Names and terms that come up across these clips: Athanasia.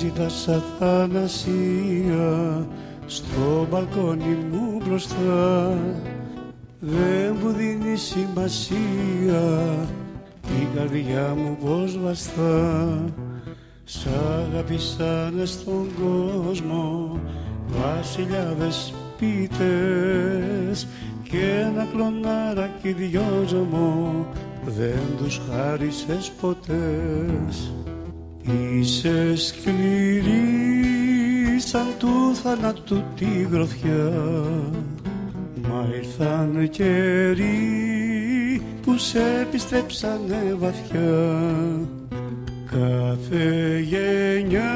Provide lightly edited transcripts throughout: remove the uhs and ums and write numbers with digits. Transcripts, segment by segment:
ζητάς Αθανασία στο μπαλκόνι μου μπροστά? Δεν μου δίνει σημασία η καρδιά μου πως βαστά. Σ' αγαπήσανε στον κόσμο βασιλιάδες ποιητές κι ένα κλονάρακι δυόσμο δεν τους χάρισες ποτέ. Είσαι σκληρή σαν του θανάτου τη γροθιά, μα ήρθαν καιροί που σε επιστρέψανε βαθιά. Κάθε γενιά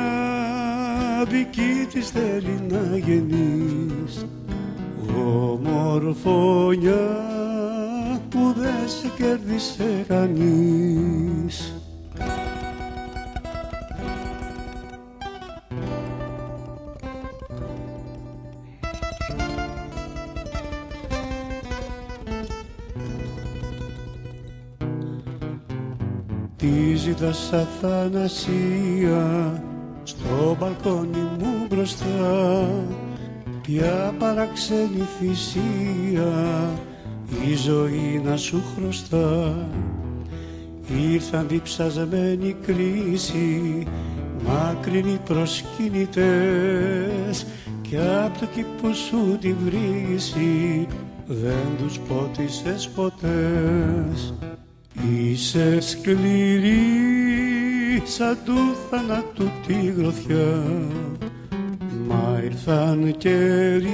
δική της θέλει να γεννείς, ομορφωνιά που δεν σε κέρδισε κανείς. Τι ζητάς Αθανασία στο μπαλκόνι μου μπροστά? Ποια παραξενή θυσία η ζωή να σου χρωστά? Ήρθαν διψασμένη κρίση, μακρινοί προσκυνητές κι απ' το κήπο σου τη βρύση δεν τους πότισες ποτέ. Είσαι σκληρή σαν του θανάτου τη γροθιά, μα ήρθαν καιροί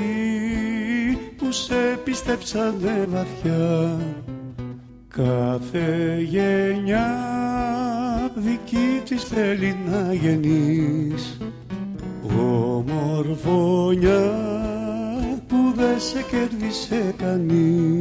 που σε πιστέψανε βαθιά. Κάθε γενιά δική της θέλει να γεννείς, ομορφωνιά που δεν σε κέρδισε κανείς.